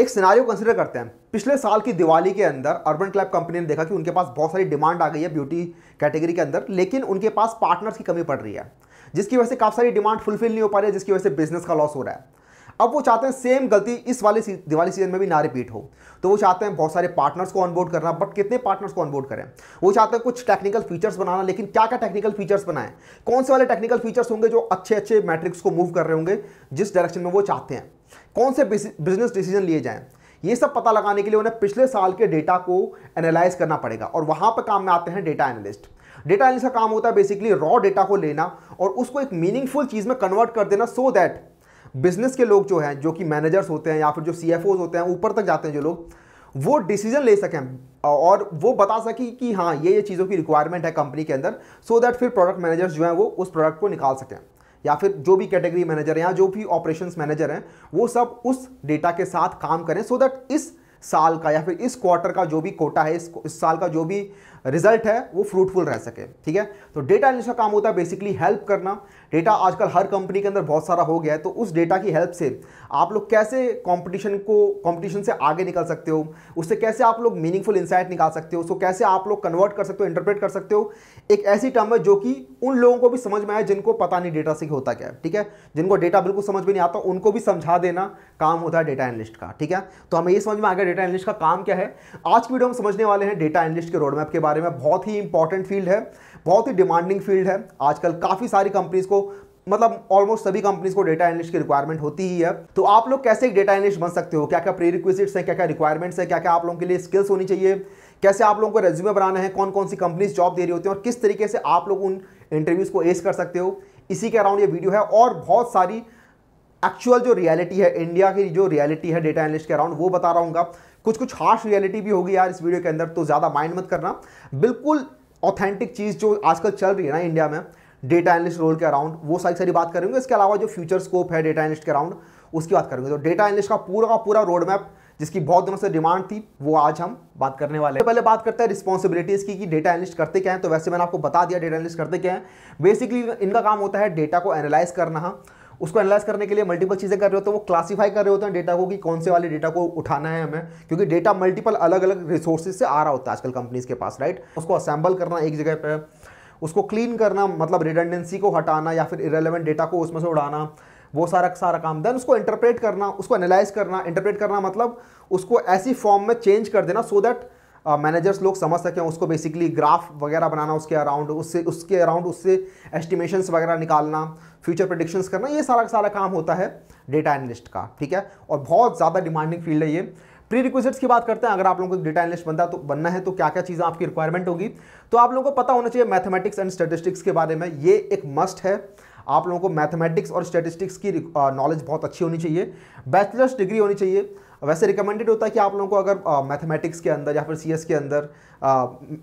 एक scenario consider करते हैं। पिछले साल की दिवाली के अंदर अर्बन क्लैप कंपनी ने देखा कि उनके पास बहुत सारी डिमांड आ गई है ब्यूटी कैटेगरी के अंदर, लेकिन उनके पास पार्टनर्स की कमी पड़ रही है, जिसकी वजह से काफ़ी सारी डिमांड फुलफिल नहीं हो पा रही है, जिसकी वजह से बिजनेस का लॉस हो रहा है। अब वो चाहते हैं सेम गलती इस वाले दिवाली सीजन में भी ना रिपीट हो, तो वो चाहते हैं बहुत सारे पार्टनर्स को ऑनबोर्ड करना, बट कितने पार्टनर्स को ऑनबोर्ड करें? वो चाहते हैं कुछ टेक्निकल फीचर्स बनाना, लेकिन क्या क्या टेक्निकल फीचर्स बनाएं, कौन से वाले टेक्निकल फीचर्स होंगे जो अच्छे अच्छे मैट्रिक्स को मूव कर रहे होंगे जिस डायरेक्शन में वो चाहते हैं, कौन से बिजनेस डिसीजन लिए जाएँ, ये सब पता लगाने के लिए उन्हें पिछले साल के डेटा को एनालाइज करना पड़ेगा। और वहाँ पर काम में आते हैं डेटा एनालिस्ट। डेटा एनालिस्ट का काम होता है बेसिकली रॉ डेटा को लेना और उसको एक मीनिंगफुल चीज़ में कन्वर्ट कर देना, सो दैट बिजनेस के लोग जो हैं, जो कि मैनेजर्स होते हैं या फिर जो CFOs होते हैं, ऊपर तक जाते हैं जो लोग, वो डिसीजन ले सकें और वो बता सकें कि हाँ ये चीज़ों की रिक्वायरमेंट है कंपनी के अंदर, सो दैट फिर प्रोडक्ट मैनेजर्स जो हैं वो उस प्रोडक्ट को निकाल सकें, या फिर जो भी कैटेगरी मैनेजर हैं या जो भी ऑपरेशंस मैनेजर हैं वो सब उस डेटा के साथ काम करें, सो दैट इस साल का या फिर इस क्वार्टर का जो भी कोटा है, इस साल का जो भी रिजल्ट है वो फ्रूटफुल रह सके। ठीक है, तो डेटा एनालिस्ट का काम होता है बेसिकली हेल्प करना। डेटा आजकल हर कंपनी के अंदर बहुत सारा हो गया है, तो उस डेटा की हेल्प से आप लोग कैसे कंपटीशन से आगे निकल सकते हो, उससे कैसे आप लोग मीनिंगफुल इंसाइट निकाल सकते हो, उसको कैसे आप लोग कन्वर्ट कर सकते हो, इंटरप्रेट कर सकते हो एक ऐसी टर्म में जो कि उन लोगों को भी समझ में आए जिनको पता नहीं डेटा से होता क्या है। ठीक है, जिनको डेटा बिल्कुल समझ में नहीं आता उनको भी समझा देना काम होता है डेटा एनालिस्ट का। ठीक है, तो हमें ये समझ में आ गया डेटा एनालिस्ट का काम क्या है। आज की वीडियो हम समझने वाले हैं डेटा एनालिस्ट के रोडमैप के बारे में। बहुत ही इंपॉर्टेंट फील्ड है, बहुत ही डिमांडिंग फील्ड है। आजकल काफी सारी कंपनीज को, मतलब ऑलमोस्ट सभी कंपनीज को डेटा एनालिस्ट की रिक्वायरमेंट होती ही है। तो आप लोग कैसे एक डेटा एनालिस्ट बन सकते हो, क्या क्या प्रीरिक्विजिट्स हैं, क्या क्या रिक्वायरमेंट्स हैं, क्या क्या आप लोगों के लिए स्किल्स होनी चाहिए, कैसे आप लोगों को रेज्यूमे बनाना है, कौन कौन सी कंपनीज जॉब दे रही होती हैं और किस तरीके से आप लोग उन इंटरव्यूज को एस कर सकते हो, इसी के अराउंड ये वीडियो है। और बहुत सारी एक्चुअल जो रियलिटी है, इंडिया की जो रियलिटी है डेटा एनालिस्ट के अराउंड, वो बता रहा हूँगा। कुछ हार्श रियलिटी भी होगी यार इस वीडियो के अंदर, तो ज़्यादा माइंड मत करना। बिल्कुल ऑथेंटिक चीज़ जो आजकल चल रही है ना इंडिया में डेटा एनालिस्ट रोल के अराउंड, वो सारी बात करेंगे। इसके अलावा जो फ्यूचर स्कोप है डेटा एनालिस्ट के अराउंड उसकी बात करेंगे। तो डेटा एनालिस्ट का पूरा रोड मैप जिसकी बहुत दिनों से डिमांड थी, वो आज हम बात करने वाले हैं। पहले बात करते हैं रिस्पॉन्सिबिलिटीज़ की कि डेटा एनालिस्ट करते क्या है। तो वैसे मैंने आपको बता दिया डेटा एनालिस्ट करते क्या है। बेसिकली इनका काम होता है डेटा को एनालाइज करना। उसको एनालाइज करने के लिए मल्टीपल चीज़ें कर रहे होते हैं, वो क्लासिफाई कर रहे होते हैं डेटा को कि कौन से वाले डेटा को उठाना है हमें, क्योंकि डेटा मल्टीपल अलग अलग रिसोर्सेज से आ रहा होता है आजकल कंपनीज के पास, राइट। उसको असेंबल करना एक जगह पे, उसको क्लीन करना, मतलब रिडंडेंसी को हटाना या फिर इरेलेवेंट डेटा को उसमें से उड़ाना, वो सारा काम। देन उसको इंटरप्रेट करना, उसको एनालाइज करना। इंटरप्रेट करना मतलब उसको ऐसी फॉर्म में चेंज कर देना सो दैट मैनेजर्स लोग समझ सकें उसको। बेसिकली ग्राफ वगैरह बनाना उसके अराउंड उससे एस्टिमेशंस वगैरह निकालना, फ्यूचर प्रेडिक्शंस करना, ये सारा काम होता है डेटा एनालिस्ट का। ठीक है, और बहुत ज़्यादा डिमांडिंग फील्ड है ये। प्री रिक्विजिट्स की बात करते हैं। अगर आप लोगों को डेटा एनालिस्ट बनना है तो क्या क्या चीज़ें आपकी रिक्वायरमेंट होगी, तो आप लोगों को पता होना चाहिए मैथमेटिक्स एंड स्टैटिस्टिक्स के बारे में। ये एक मस्ट है, आप लोगों को मैथमेटिक्स और स्टैटिस्टिक्स की नॉलेज बहुत अच्छी होनी चाहिए, बैचलर्स डिग्री होनी चाहिए। वैसे रिकमेंडेड होता है कि आप लोगों को अगर मैथमेटिक्स के अंदर या फिर CS के अंदर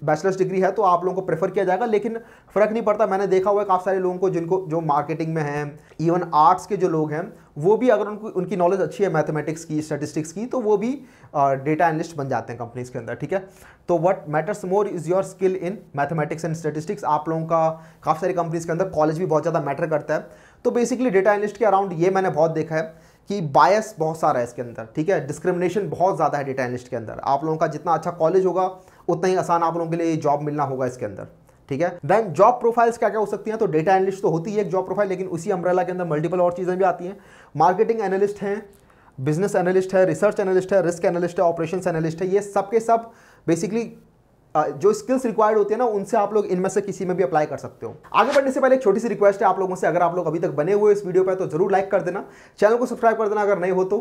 बैचलर्स डिग्री है तो आप लोगों को प्रेफर किया जाएगा, लेकिन फ़र्क नहीं पड़ता। मैंने देखा हुआ है काफ़ी सारे लोगों को जो मार्केटिंग में हैं, इवन आर्ट्स के जो लोग हैं, वो भी अगर उनकी नॉलेज अच्छी है मैथमेटिक्स की, स्टैटिस्टिक्स की, तो वो भी डेटा एनालिस्ट बन जाते हैं कंपनीज के अंदर। ठीक है, तो what matters more is your skill in mathematics and statistics. आप लोगों का काफ़ी सारी कंपनीज के अंदर कॉलेज भी बहुत ज़्यादा मैटर करता है। तो बेसिकली डेटा एनालिस्ट के अराउंड ये मैंने बहुत देखा है कि बायस बहुत सारा है इसके अंदर। ठीक है, डिस्क्रिमिनेशन बहुत ज़्यादा है डेटा एनालिस्ट के अंदर। आप लोगों का जितना अच्छा कॉलेज होगा उतना ही आसान आप लोगों के लिए जॉब मिलना होगा इसके अंदर। ठीक है, देन जॉब प्रोफाइल्स क्या क्या हो सकती हैं। तो डेटा एनालिस्ट तो होती है एक जॉब प्रोफाइल, लेकिन उसी अम्ब्रेला के अंदर मल्टीपल और चीज़ें भी आती हैं। मार्केटिंग एनालिस्ट हैं, बिजनेस एनालिस्ट है, रिसर्च एनालिस्ट है, रिस्क एनालिस्ट है, ऑपरेशन एनालिस्ट है। ये सब के सब बेसिकली जो स्किल्स रिक्वायर्ड होती है ना, उनसे आप लोग इनमें से किसी में भी अप्लाई कर सकते हो। आगे बढ़ने से पहले एक छोटी सी रिक्वेस्ट है आप लोगों से, अगर आप लोग अभी तक बने हुए इस वीडियो पर तो जरूर लाइक कर देना, चैनल को सब्सक्राइब कर देना अगर नहीं हो तो।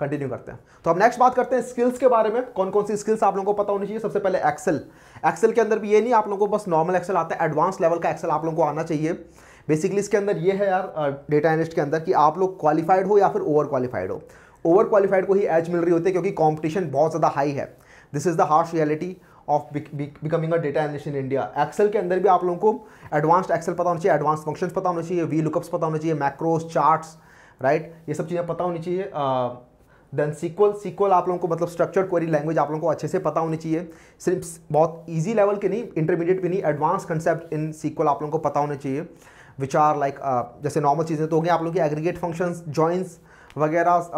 कंटिन्यू करते हैं। तो हम नेक्स्ट बात करते हैं स्किल्स के बारे में, कौन कौन सी स्किल्स आप लोगों को पता होनी चाहिए। सबसे पहले एक्सेल के अंदर भी ये नहीं आप लोगों को बस नॉर्मल एक्सेल आता है, एडवांस लेवल का एक्सेल आप लोगों को आना चाहिए। बेसिकली इसके अंदर ये है यार डेटा एनालिस्ट के अंदर कि आप लोग क्वालिफाइड हो या फिर ओवर क्वालिफाइड हो। ओवर क्वालिफाइड को ही एज मिल रही होती है क्योंकि कॉम्पिटिशन बहुत ज़्यादा हाई है। This is the harsh reality of becoming a data analyst in India. Excel के अंदर भी आप लोगों को एडवांस्ड एक्सेल पता होना चाहिए, एडवांस फंक्शंस पता होना चाहिए, वी लुकअप्स पता होना चाहिए, मैक्रोस, चार्ट्स, राइट, ये सब चीज़ें पता होनी चाहिए। देन SQL आप लोगों को, मतलब स्ट्रक्चर्ड क्वेरी लैंग्वेज, आप लोगों को अच्छे से पता होनी चाहिए। सिर्फ बहुत ईजी लेवल के नहीं, इंटरमीडिएट भी नहीं, एडवांस कंसेप्ट इन SQL आप लोगों को पता होने चाहिए। विच आर लाइक जैसे नॉर्मल चीज़ें तो होगी आप लोगों की एग्रीगेट फंक्शंस, जॉइंस वगैरह,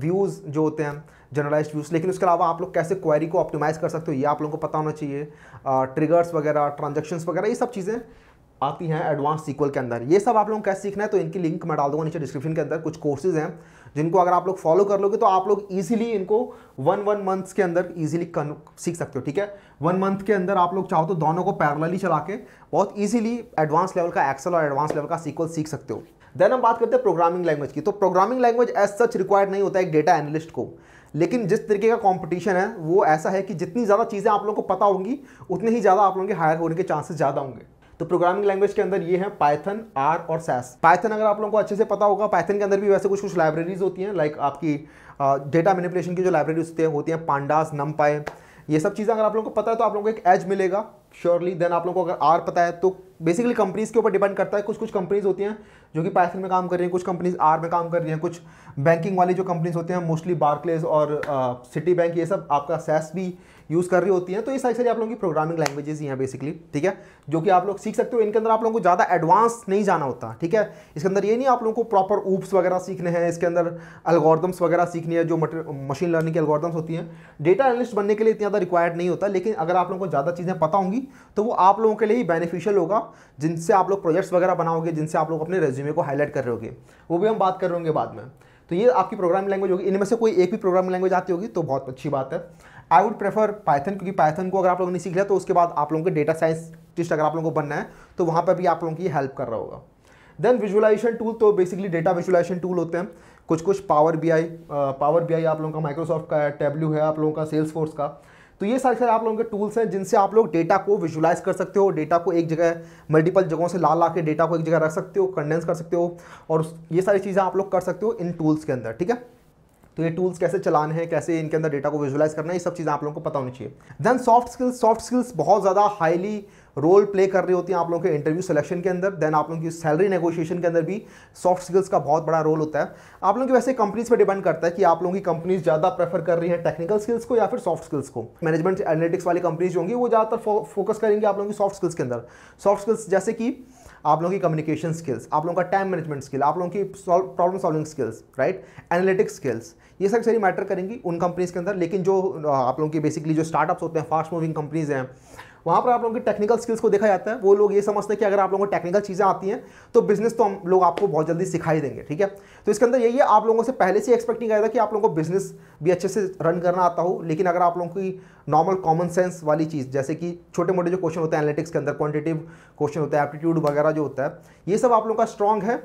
व्यूज़ जो होते हैं, जनरलाइज्ड व्यूज। लेकिन उसके अलावा आप लोग कैसे क्वेरी को ऑप्टिमाइज़ कर सकते हो ये आप लोगों को पता होना चाहिए। ट्रिगर्स वगैरह, ट्रांजेक्शन्स वगैरह, ये सब चीज़ें आती हैं एडवांस सीक्वल के अंदर। ये सब आप लोगों को कैसे सीखना है तो इनकी लिंक मैं डाल दूँगा नीचे डिस्क्रिप्शन के अंदर। कुछ कोर्सेज हैं जिनको अगर आप लोग फॉलो कर लोगे तो आप लोग ईजिली इनको वन मंथ्स के अंदर ईजिली सीख सकते हो। ठीक है, 1 मंथ के अंदर आप लोग चाहो तो दोनों को पैरेलली चला के बहुत ईजिली एडवांस लेवल का एक्सेल और एडवांस लेवल का सीक्वल सीख सकते हो। देन हम बात करते हैं प्रोग्रामिंग लैंग्वेज की। तो programming language as such required नहीं होता है एक डेटा एनालिस्ट को, लेकिन जिस तरीके का कंपटीशन है वो ऐसा है कि जितनी ज़्यादा चीज़ें आप लोगों को पता होंगी उतनी ही ज़्यादा आप लोगों के हायर होने के चांसेस ज़्यादा होंगे। तो प्रोग्रामिंग लैंग्वेज के अंदर ये है पाइथन, आर और सैस। पाइथन अगर आप लोगों को अच्छे से पता होगा, पाइथन के अंदर भी वैसे कुछ लाइब्रेरीज होती हैं, लाइक आपकी डेटा मैनिपुलेशन की जो लाइब्रेरीज होती हैं, पांडास, नमपाई, ये सब चीज़ें अगर आप लोगों को पता है तो आप लोगों को एक एज मिलेगा श्योरली। देन आप लोगों को अगर आर पता है तो बेसिकली कंपनीज़ के ऊपर डिपेंड करता है। कुछ कंपनीज होती हैं जो कि पाइथन में काम कर रही हैं, कुछ कंपनीज आर में काम कर रही हैं, कुछ बैंकिंग वाली जो कंपनीज होती हैं मोस्टली बार्कलेज और सिटी बैंक, ये सब आपका सैस भी यूज़ कर रही होती हैं। तो ये सारी आप लोगों की प्रोग्रामिंग लैंग्वेजेस ही हैं बेसिकली। ठीक है, जो कि आप लोग सीख सकते हो। इनके अंदर आप लोगों को ज़्यादा एडवांस नहीं जाना होता। ठीक है, इसके अंदर ये नहीं आप लोगों को प्रॉपर ऊप्स वगैरह सीखने हैं, इसके अंदर एल्गोरिथम्स वगैरह सीखनी है, जो मशीन लर्निंग के एल्गोरिथम्स होती हैं। डेटा एनालिस्ट बनने के लिए इतना ज़्यादा रिक्वायर्ड नहीं होता, लेकिन अगर आप लोगों को ज़्यादा चीज़ें पता होंगी तो वो आप लोगों के लिए ही बेनिफिशियल होगा, जिनसे आप लोग प्रोजेक्ट्स वगैरह बनाओगे, जिनसे आप लोग अपने रेज्यूमे को हाईलाइट कर रहे होगे। वो भी हम बात कर रहे होंगे बाद में। तो ये आपकी प्रोग्रामिंग लैंग्वेज होगी। इनमें से कोई एक भी प्रोग्रामिंग लैंग्वेज आती होगी तो बहुत अच्छी बात है। आई वुड प्रेफर पाइथन, क्योंकि पाइथन को अगर आप लोगों ने सीख लिया तो उसके बाद आप लोगों को डेटा साइंटिस्ट अगर आप लोगों को बनना है तो वहाँ पर भी आप लोगों की हेल्प कर रहा होगा। देन विजुअलाइजेशन टूल, तो बेसिकली डेटा विजुअलाइजेशन टूल होते हैं कुछ पावर बी आई आप लोगों का माइक्रोसॉफ्ट का है, टेब्लू है आप लोगों का, सेल्सफोर्स का। तो ये सारे आप लोगों के टूल्स हैं जिनसे आप लोग डेटा को विजुलाइज कर सकते हो, डेटा को एक जगह मल्टीपल जगहों से ला के डेटा को एक जगह रख सकते हो, कंडेंस कर सकते हो, और ये सारी चीज़ें आप लोग कर सकते हो इन टूल्स के अंदर। ठीक है, तो ये टूल्स कैसे चलाने हैं, कैसे इनके अंदर डेटा को विजुलाइज करना है, ये सब चीज़ें आप लोगों को पता होनी चाहिए। देन सॉफ्ट स्किल्स बहुत ज़्यादा हाईली रोल प्ले कर रही होती हैं आप लोगों के इंटरव्यू सिलेक्शन के अंदर। देन आप लोगों की सैलरी नेगोशिएशन के अंदर भी सॉफ्ट स्किल्स का बहुत बड़ा रोल होता है। आप लोगों की वैसे कंपनीज पर डिपेंड करता है कि आप लोगों की कंपनीज ज़्यादा प्रेफर कर रही है टेक्निकल स्किल्स को या फिर सॉफ्ट स्किल्स को। मैनेजमेंट एनालिटिक्स वाली कंपनीज होंगी वो ज़्यादातर फोकस करेंगे आप लोगों की सॉफ्ट स्किल्स के अंदर। सॉफ्ट स्किल्स जैसे कि आप लोगों की कम्युनिकेशन स्किल्स, आप लोगों का टाइम मैनेजमेंट स्किल, आप लोगों की problem solving skills, right, analytics skills, ये सब सारी मैटर करेंगी उन कंपनीज के अंदर। लेकिन जो आप लोगों की बेसिकली जो स्टार्टअप्स होते हैं, फास्ट मूविंग कंपनीज हैं, वहाँ पर आप लोगों की टेक्निकल स्किल्स को देखा जाता है। वो लोग ये समझते हैं कि अगर आप लोगों को टेक्निकल चीज़ें आती हैं तो बिजनेस तो हम लोग आपको बहुत जल्दी सिखाई देंगे। ठीक है, तो इसके अंदर यही है, आप लोगों से पहले से एक्सपेक्ट नहीं किया था कि आप लोगों को बिजनेस भी अच्छे से रन करना आता हो। लेकिन अगर आप लोगों की नॉर्मल कॉमन सेंस वाली चीज़, जैसे कि छोटे मोटे जो क्वेश्चन होते हैं एनालिटिक्स के अंदर, क्वान्टिटिव क्वेश्चन होता है, एप्टीट्यूड वगैरह जो होता है, ये सब आप लोगों का स्ट्रॉन्ग है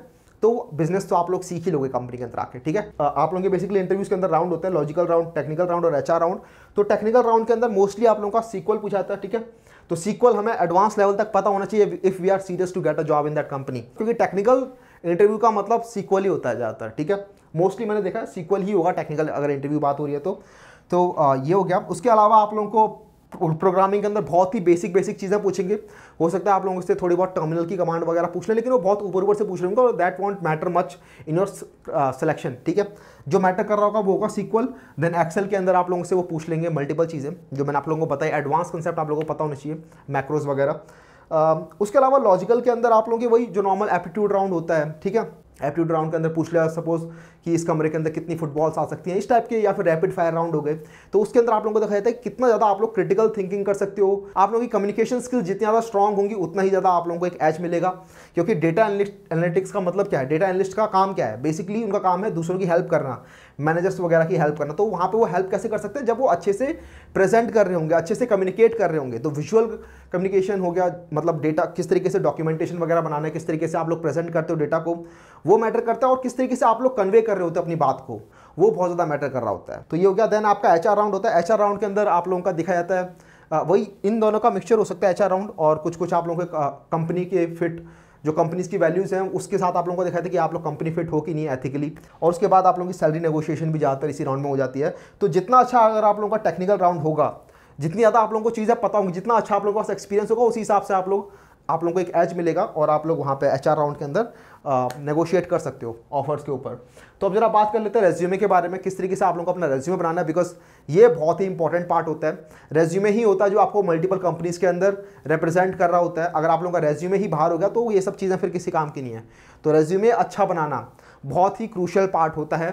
तो बिजनेस तो आप लोग सीख ही लोगे कंपनी के अंदर आके। ठीक है, आप लोगों के बेसिकली इंटरव्यूज के अंदर राउंड होता है, लॉजिकल राउंड, टेक्निकल राउंड और एचआर राउंड। तो टेक्निकल राउंड के अंदर मोस्टली आप लोगों का सीक्वल पूछा जाता है। ठीक है, तो सीक्वल हमें एडवांस लेवल तक पता होना चाहिए if we are serious to get a job in that company, क्योंकि टेक्निकल इंटरव्यू का मतलब सीक्वल ही होता है ज़्यादातर। ठीक है, मोस्टली मैंने देखा सीक्वल ही होगा टेक्निकल अगर इंटरव्यू बात हो रही है तो ये हो गया। उसके अलावा आप लोगों को प्रोग्रामिंग के अंदर बहुत ही बेसिक चीज़ें पूछेंगे। हो सकता है आप लोगों से थोड़ी बहुत टर्मिनल की कमांड वगैरह पूछ लें, लेकिन वो बहुत ऊपर से पूछ रहे होंगे और that won't matter much in your selection. ठीक है, जो मैटर कर रहा होगा वो होगा सीक्वल। देन एक्सेल के अंदर आप लोगों से वो पूछ लेंगे मल्टीपल चीज़ें जो मैंने आप लोगों को बताई। एडवांस कंसेप्ट आप लोगों को पता होना चाहिए, मैक्रोज वगैरह। उसके अलावा लॉजिकल के अंदर आप लोगों की वही जो नॉर्मल एप्टीट्यूड राउंड होता है। ठीक है, एप्टीट्यूड राउंड के अंदर पूछ लिया सपोज कि इस कमरे के अंदर कितनी फुटबॉल्स आ सकती हैं, इस टाइप के, या फिर रैपिड फायर राउंड हो गए। तो उसके अंदर आप लोगों को देखा जाता है कितना ज़्यादा आप लोग क्रिटिकल थिंकिंग कर सकते हो। आप लोगों की कम्युनिकेशन स्किल्स जितनी ज़्यादा स्ट्रॉन्ग होंगी उतना ही ज़्यादा आप लोगों को एक एज मिलेगा, क्योंकि डेटा एनालिटिक्स का मतलब क्या है, डेटा एनालिस्ट का काम क्या है, बेसिकली उनका काम है दूसरों की हेल्प करना, मैनेजर्स वगैरह की हेल्प करना। तो वहाँ पर वो हेल्प कैसे कर सकते हैं, जब वो अच्छे से प्रेजेंट कर रहे होंगे, अच्छे से कम्युनिकेट कर रहे होंगे। तो विजुअल कम्युनिकेशन हो गया, मतलब डेटा किस तरीके से डॉक्यूमेंटेशन वगैरह बनाना है, किस तरीके से आप लोग प्रेजेंट करते हो डेटा को, वो मैटर करता है, और किस तरीके से आप लोग कन्वे कर रहे होते हैं अपनी बात को, वो बहुत ज़्यादा मैटर कर रहा होता है। तो ये हो गया। देन आपका एचआर राउंड होता है। एचआर राउंड के अंदर आप लोगों का दिखाया जाता है वही, इन दोनों का मिक्सचर हो सकता है एचआर राउंड, और कुछ आप लोगों के कंपनी के फिट, जो कंपनीज की वैल्यूज़ हैं उसके साथ आप लोगों को दिखाया था कि आप लोग कंपनी फिट हो कि नहीं एथिकली। और उसके बाद आप लोगों की सैलरी नेगोशिएशन भी ज़्यादातर इसी राउंड में हो जाती है। तो जितना अच्छा अगर आप लोगों का टेक्निकल राउंड होगा, जितनी ज़्यादा आप लोगों को चीज़ें पता होंगी, जितना अच्छा आप लोगों के पास एक्सपीरियंस होगा, उसी हिसाब से आप लोगों को एक एज मिलेगा और आप लोग वहाँ पे एचआर राउंड के अंदर नेगोशिएट कर सकते हो ऑफर्स के ऊपर। तो अब जरा बात कर लेते हैं रेज्यूमे के बारे में, किस तरीके से आप लोगों को अपना रेज्यूमे बनाना है, बिकॉज ये बहुत ही इंपॉर्टेंट पार्ट होता है। रेज्यूमे ही होता है जो आपको मल्टीपल कंपनीज के अंदर रिप्रेजेंट कर रहा होता है। अगर आप लोगों का रेज्यूमे ही बाहर हो गया तो ये सब चीज़ें फिर किसी काम की नहीं है। तो रेज्यूमे अच्छा बनाना बहुत ही क्रूशियल पार्ट होता है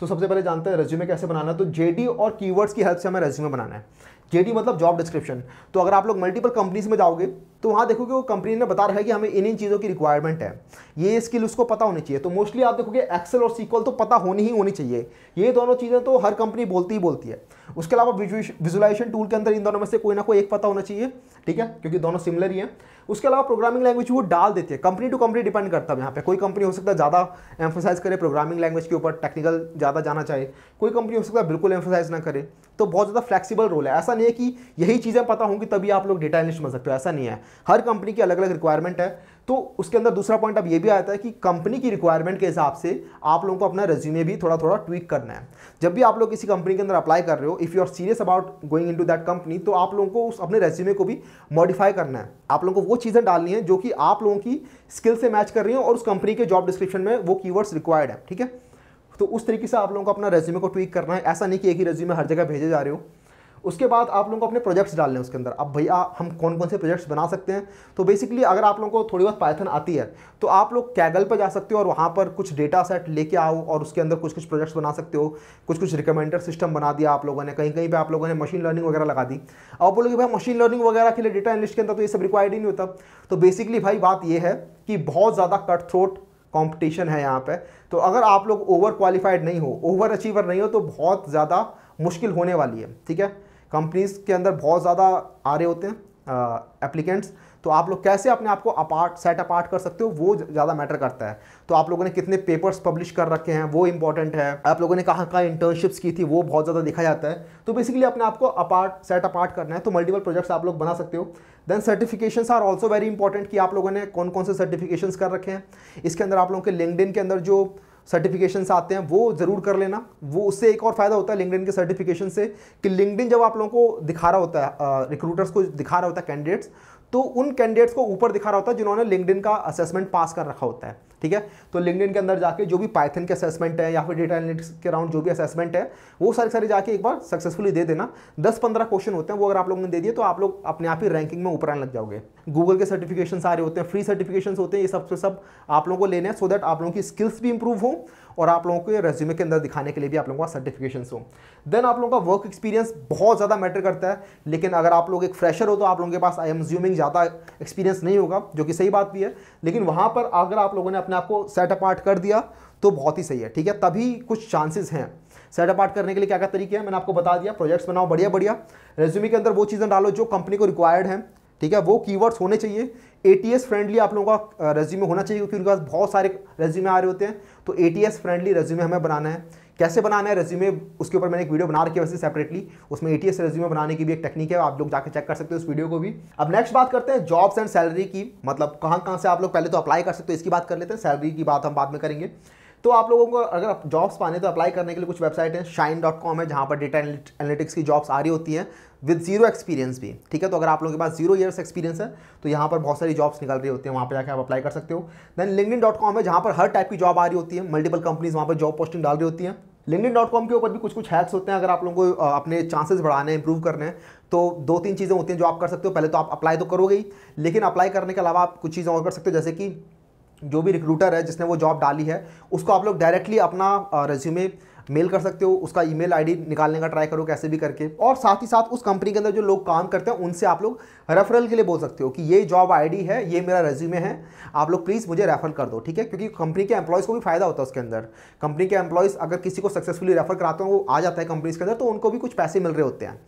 तो सबसे पहले जानते हैं रेज्यूमे कैसे बनाना है। तो जेडी और कीवर्ड्स की हेल्प से हमें रेज्यूमे बनाना है। जेडी मतलब जॉब डिस्क्रिप्शन। तो अगर आप लोग मल्टीपल कंपनीज में जाओगे तो वहाँ देखोगे वो कंपनी ने बता रहा है कि हमें इन इन चीज़ों की रिक्वायरमेंट है, ये स्किल उसको पता होनी चाहिए। तो मोस्टली आप देखोगे एक्सेल और सीक्वल तो पता होनी ही होनी चाहिए, ये दोनों चीज़ें तो हर कंपनी बोलती ही बोलती है। उसके अलावा विजुलाइजेशन टूल के अंदर इन दोनों में से कोई ना कोई एक पता होना चाहिए, ठीक है, क्योंकि दोनों सिमिलर ही हैं। उसके अलावा प्रोग्रामिंग लैंग्वेज वो डाल देती है, कंपनी टू कंपनी डिपेंड करता है। यहाँ पे कोई कंपनी हो सकता है ज़्यादा एम्फोसाइज करे प्रोग्रामिंग लैंग्वेज के ऊपर, टेक्निकल ज़्यादा जाना चाहे, कोई कंपनी हो सकता है बिल्कुल एम्फोसाइज ना करे। तो बहुत ज़्यादा फ्लेक्सिबल रोल है, ऐसा नहीं है कि यही चीज़ें पता होंगी तभी आप लोग डेटा एनालिस्ट बन सकते हो, ऐसा नहीं है। हर कंपनी की अलग अलग रिक्वायरमेंट है। तो उसके अंदर दूसरा पॉइंट अब ये भी आता है कि कंपनी की रिक्वायरमेंट के हिसाब से आप लोगों को अपना रेज्यूमे भी थोड़ा थोड़ा ट्वीक करना है। जब भी आप लोग किसी कंपनी के अंदर अप्लाई कर रहे हो, if you are serious about going into that company, तो आप लोगों को उस अपने रेज्यूमे को भी मॉडिफाई करना है। आप लोगों को वो चीज़ें डालनी है जो कि आप लोगों की स्किल से मैच कर रही हैं और उस कंपनी के जॉब डिस्क्रिप्शन में वो कीवर्ड्स रिक्वायर्ड है, ठीक है। तो उस तरीके से आप लोगों को अपना रेज्यूमे को ट्वीक करना है, ऐसा नहीं कि एक ही रेज्यूमे हर जगह भेजे जा रहे हो। उसके बाद आप लोगों को अपने प्रोजेक्ट्स डालने हैं उसके अंदर। अब भैया हम कौन कौन से प्रोजेक्ट्स बना सकते हैं, तो बेसिकली अगर आप लोगों को थोड़ी बहुत पाइथन आती है तो आप लोग कैगल पर जा सकते हो और वहाँ पर कुछ डेटा सेट लेके आओ और उसके अंदर कुछ कुछ प्रोजेक्ट्स बना सकते हो। कुछ कुछ रिकमेंडर सिस्टम बना दिया आप लोगों ने, कहीं कहीं पर आप लोगों ने मशीन लर्निंग वगैरह लगा दी। अब बोलोगे भाई मशीन लर्निंग वगैरह के लिए डेटा एनालिस्ट के अंदर तो ये सब रिक्वायर्ड ही नहीं होता। तो बेसिकली भाई बात ये है कि बहुत ज़्यादा कट थ्रोट कॉम्पिटिशन है यहाँ पे। तो अगर आप लोग ओवर क्वालिफाइड नहीं हो, ओवर अचीवर नहीं हो, तो बहुत ज़्यादा मुश्किल होने वाली है, ठीक है। कंपनीज के अंदर बहुत ज़्यादा आ रहे होते हैं एप्लीकेंट्स, तो आप लोग कैसे अपने आप को अपार्ट सेट अपार्ट कर सकते हो वो ज़्यादा मैटर करता है। तो आप लोगों ने कितने पेपर्स पब्लिश कर रखे हैं वो इंपॉर्टेंट है, आप लोगों ने कहाँ कहाँ इंटर्नशिप्स की थी वो बहुत ज़्यादा देखा जाता है। तो बेसिकली अपने आप को अपार्ट सेट अपार्ट करना है, तो मल्टीपल प्रोजेक्ट्स आप लोग बना सकते हो। Then certifications are also very important कि आप लोगों ने कौन कौन से सर्टिफिकेशंस कर रखे हैं। इसके अंदर आप लोगों के लिंक्डइन के अंदर जो सर्टिफिकेशंस आते हैं वो ज़रूर कर लेना। वो उससे एक और फ़ायदा होता है लिंक्डइन के सर्टिफिकेशन से कि लिंक्डइन जब आप लोगों को दिखा रहा होता है, रिक्रूटर्स को दिखा रहा होता है कैंडिडेट्स, तो उन कैंडिडेट्स को ऊपर दिखा रहा होता है जिन्होंने लिंक्डइन का असेसमेंट पास कर रखा होता है, ठीक है। तो लिंक्डइन के अंदर जाके जो भी पाइथन के असेसमेंट है या फिर डेटा एनालिटिक्स के राउंड जो भी असेसमेंट है वो सारे जाके एक बार सक्सेसफुली दे देना। 10-15 क्वेश्चन होते हैं, वो अगर आप लोगों ने दे दिए तो आप लोग अपने आप ही रैंकिंग में ऊपर आने लग जाओगे। गूगल के सर्टिफिकेशंस आ रहे होते हैं, फ्री सर्टिफिकेशंस होते हैं, ये सब से सब आप लोगों को लेने हैं, सो दैट आप लोगों की स्किल्स भी इंप्रूव हो और आप लोगों के रेज्यूमे के अंदर दिखाने के लिए भी आप लोगों का सर्टिफिकेशंस हो। देन आप लोगों का वर्क एक्सपीरियंस बहुत ज़्यादा मैटर करता है, लेकिन अगर आप लोग एक फ्रेशर हो तो आप लोगों के पास आई एम ज्यूमिंग ज़्यादा एक्सपीरियंस नहीं होगा, जो कि सही बात भी है। लेकिन वहाँ पर अगर आप लोगों ने अपने आप को सेट अपार्ट कर दिया तो बहुत ही सही है, ठीक है। तभी कुछ चांसेस हैं। सेट अपार्ट करने के लिए क्या क्या तरीके हैं मैंने आपको बता दिया। प्रोजेक्ट्स बनाओ बढ़िया बढ़िया, रेज्यूमे के अंदर वो चीज़ें डालो जो कंपनी को रिक्वायर्ड हैं, ठीक है, वो कीवर्ड्स होने चाहिए। एटीएस फ्रेंडली आप लोगों का रेज्यूमे होना चाहिए क्योंकि उनके पास बहुत सारे रेज्यूमे आ रहे होते हैं। तो एटीएस फ्रेंडली रेज्यूमे हमें बनाना है। कैसे बनाना है रेज्यूमे, उसके ऊपर मैंने एक वीडियो बना रखी है वैसे सेपरेटली, उसमें एटीएस रेज्यूमे बनाने की भी एक टेक्निक है, आप लोग जाकर चेक कर सकते हो उस वीडियो को भी। अब नेक्स्ट बात करते हैं जॉब्स एंड सैलरी की, मतलब कहाँ कहाँ से आप लोग पहले तो अप्लाई कर सकते हो इसकी बात कर लेते हैं, सैलरी की बात हम बाद में करेंगे। तो आप लोगों को अगर जॉब्स पाने तो अप्लाई करने के लिए कुछ वेबसाइट है, shine.com है जहाँ पर डेटा एनालिटिक्स की जॉब्स आ रही होती हैं विद जीरो एक्सपीरियंस भी, ठीक है। तो अगर आप लोगों के पास 0 इयर्स एक्सपीरियंस है तो यहाँ पर बहुत सारी जॉब्स निकल रही होती हैं, वहाँ पर जाकर आप अप्लाई कर सकते हो। देन linkedin.com है जहाँ पर हर टाइप की जॉब आ रही होती है, मल्टीपल कंपनीज वहाँ पर जॉब पोस्टिंग डाल रही होती हैं। linkedin.com के ऊपर भी कुछ कुछ हैक्स होते हैं, अगर आप लोगों को अपने चांसेस बढ़ाने हैं, इंप्रूव करने हैं, तो 2-3 चीज़ें होती हैं जो आप कर सकते हो। पहले तो आप अप्लाई तो करोगे ही, लेकिन अप्लाई करने के अलावा आप कुछ चीज़ें और कर सकते हो, जैसे कि जो भी रिक्रूटर है जिसने वो जॉब डाली है उसको आप लोग डायरेक्टली अपना रेज्यूमे मेल कर सकते हो, उसका ईमेल आईडी निकालने का ट्राई करो कैसे भी करके। और साथ ही साथ उस कंपनी के अंदर जो लोग काम करते हैं उनसे आप लोग रेफरल के लिए बोल सकते हो कि ये जॉब आईडी है, ये मेरा रेज्यूमे है, आप लोग प्लीज़ मुझे रेफर कर दो, ठीक है। क्योंकि कंपनी के एम्प्लॉयज़ को भी फायदा होता है उसके अंदर, कंपनी के एम्प्लॉयज़ अगर किसी को सक्सेसफुली रेफर कराते हैं वो आ जाता है कंपनीज़ के अंदर, तो उनको भी कुछ पैसे मिल रहे होते हैं,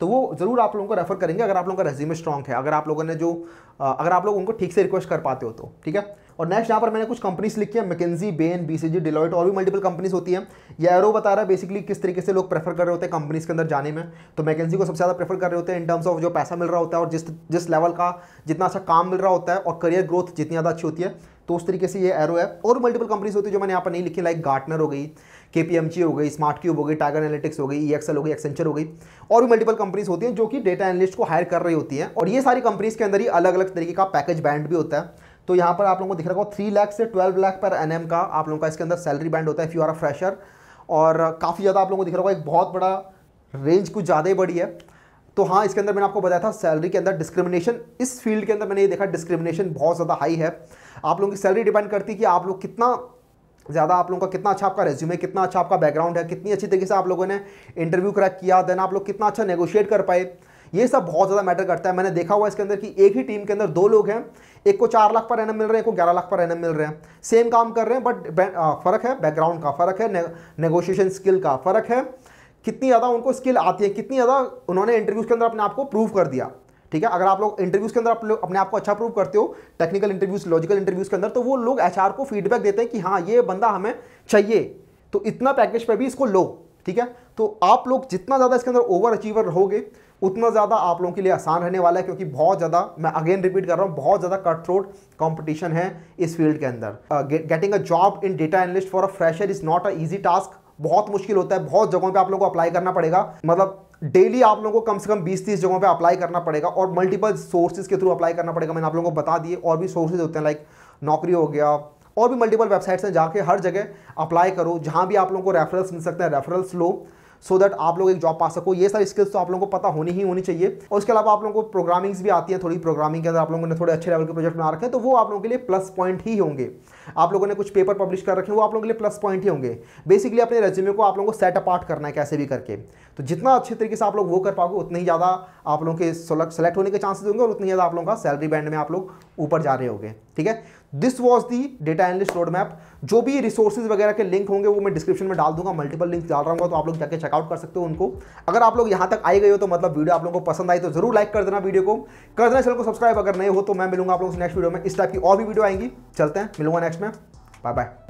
तो वो ज़रूर आप लोगों को रेफर करेंगे अगर आप लोगों का रेज्यूमे स्ट्रांग है, अगर आप लोग उनको ठीक से रिक्वेस्ट कर पाते हो तो, ठीक है। और नेक्स्ट यहाँ पर मैंने कुछ कंपनीज लिखी है, मैकिन्जी, बेन, बीसीजी, डिलॉयट और भी मल्टीपल कंपनीज होती हैं। ये एरो बता रहा है बेसिकली किस तरीके से लोग प्रेफर कर रहे होते हैं कंपनीज के अंदर जाने में। तो मैकिन्जी को सबसे ज़्यादा प्रेफर कर रहे होते हैं इन टर्म्स ऑफ जो पैसा मिल रहा होता है और जिस लेवल का जितना अच्छा काम मिल रहा होता है और करियर ग्रोथ जितनी ज़्यादा अच्छी होती है, तो उस तरीके से ये एरो है। और मल्टीपल कंपनीज होती है जो मैंने यहाँ पर नहीं लिखी, लाइक गार्टनर हो गई, केपीएमजी हो गई, स्मार्टक्यूब हो गई, टाइगर एनालिटिक्स हो गई, ईएक्सएल हो गई, एक्सेंचर हो गई, और भी मल्टीपल कंपनीज होती हैं जो कि डेटा एनालिस्ट को हायर कर रही होती हैं। और ये सारी कंपनीज के अंदर ही अलग अलग तरीके का पैकेज बैंड भी होता है। तो यहाँ पर आप लोगों को दिख रहा होगा 3 लाख से 12 लाख पर एनएम का आप लोगों का इसके अंदर सैलरी बैंड होता है if you are a fresher. और काफ़ी ज़्यादा आप लोगों को दिख रहा होगा एक बहुत बड़ा रेंज, कुछ ज़्यादा ही बड़ी है। तो हाँ, इसके अंदर मैंने आपको बताया था सैलरी के अंदर डिस्क्रिमिनेशन, इस फील्ड के अंदर मैंने ये देखा डिस्क्रिमिनेशन बहुत ज़्यादा हाई है। आप लोगों की सैलरी डिपेंड करती है कि आप लोग कितना ज़्यादा आप लोगों का कितना अच्छा आपका रेज्यूमे, कितना अच्छा आपका बैकग्राउंड है, कितनी अच्छी तरीके से आप लोगों ने इंटरव्यू क्रैक किया, देन आप लोग कितना अच्छा नेगोशिएट कर पाए, ये सब बहुत ज़्यादा मैटर करता है। मैंने देखा हुआ इसके अंदर कि एक ही टीम के अंदर दो लोग हैं, एक को 4 लाख पर एनएम मिल रहे हैं, एक को 11 लाख पर एनएम मिल रहे हैं, सेम काम कर रहे हैं बट फ़र्क है बैकग्राउंड का, फ़र्क है नेगोशिएशन स्किल का, फ़र्क है कितनी ज़्यादा उनको स्किल आती है, कितनी ज़्यादा उन्होंने इंटरव्यूज़ के अंदर अपने आप को प्रूव कर दिया। ठीक है, अगर आप लोग इंटरव्यूज़ के अंदर आप लोग अपने आप को अच्छा प्रूव करते हो, टेक्निकल इंटरव्यूज़, लॉजिकल इंटरव्यूज़ के अंदर, तो वो लोग एचआर को फीडबैक देते हैं कि हाँ ये बंदा हमें चाहिए, तो इतना पैकेज पे भी इसको लो। ठीक है, तो आप लोग जितना ज़्यादा इसके अंदर ओवर अचीवर रहोगे उतना ज़्यादा आप लोगों के लिए आसान रहने वाला है, क्योंकि बहुत ज़्यादा, मैं अगेन रिपीट कर रहा हूँ, बहुत ज़्यादा कट थ्रोट कॉम्पिटिशन है इस फील्ड के अंदर। Getting a job in data analyst for a fresher is not a easy task, बहुत मुश्किल होता है, बहुत जगहों पे आप लोगों को अप्लाई करना पड़ेगा, मतलब डेली आप लोगों को कम से कम 20-30 जगहों पे अप्लाई करना पड़ेगा और मल्टीपल सोर्सेज के थ्रू अप्लाई करना पड़ेगा। मैंने आप लोगों को बता दिए और भी सोर्सेज होते हैं, लाइक नौकरी हो गया और भी मल्टीपल वेबसाइट्स हैं, जाके हर जगह अप्लाई करो, जहाँ भी आप लोगों को रेफरल्स मिल सकते हैं रेफरल्स लो, सो दैट आप लोग एक जॉब पा सको। ये सारी स्किल्स तो आप लोगों को पता होनी ही होनी चाहिए। और उसके अलावा आप लोगों को प्रोग्रामिंग्स भी आती है, थोड़ी प्रोग्रामिंग के अंदर आप लोगों ने थोड़े अच्छे लेवल के प्रोजेक्ट बना रखे हैं, तो वो आप लोगों के लिए प्लस पॉइंट ही होंगे। आप लोगों ने कुछ पेपर पब्लिश कर रखे हैं, वो आप लोगों के लिए प्लस पॉइंट ही होंगे। बेसिकली अपने रेज्यूमे को आप लोगों को सेट अपार्ट करना है कैसे भी करके, तो जितना अच्छे तरीके से आप लोग वो कर पाओगे उतनी ही ज़्यादा आप लोगों के सेलेक्ट होने के चांसेस होंगे और उतनी ज़्यादा आप लोगों का सैलरी बैंड में आप लोग ऊपर जा रहे होंगे। ठीक है, this was the data analyst road map. जो भी रिसोर्सेज वगैरह के लिंक होंगे वो मैं डिस्क्रिप्शन में डाल दूंगा, मल्टीपल लिंक डाल रहा हूँ, तो आप लोग जाके चेकआउट कर सकते हो उनको। अगर आप लोग यहाँ तक आए गए हो तो मतलब वीडियो आप लोगों को पसंद आई, तो जरूर लाइक कर देना, वीडियो को कर देना, चैनल को सब्सक्राइब अगर नहीं हो तो। मैं मिलूंगा आप लोगों से नेक्स्ट वीडियो में, इस टाइप की और भी वीडियो आएंगी। चलते हैं, मिलूंगा नेक्स्ट में, बाय बाय।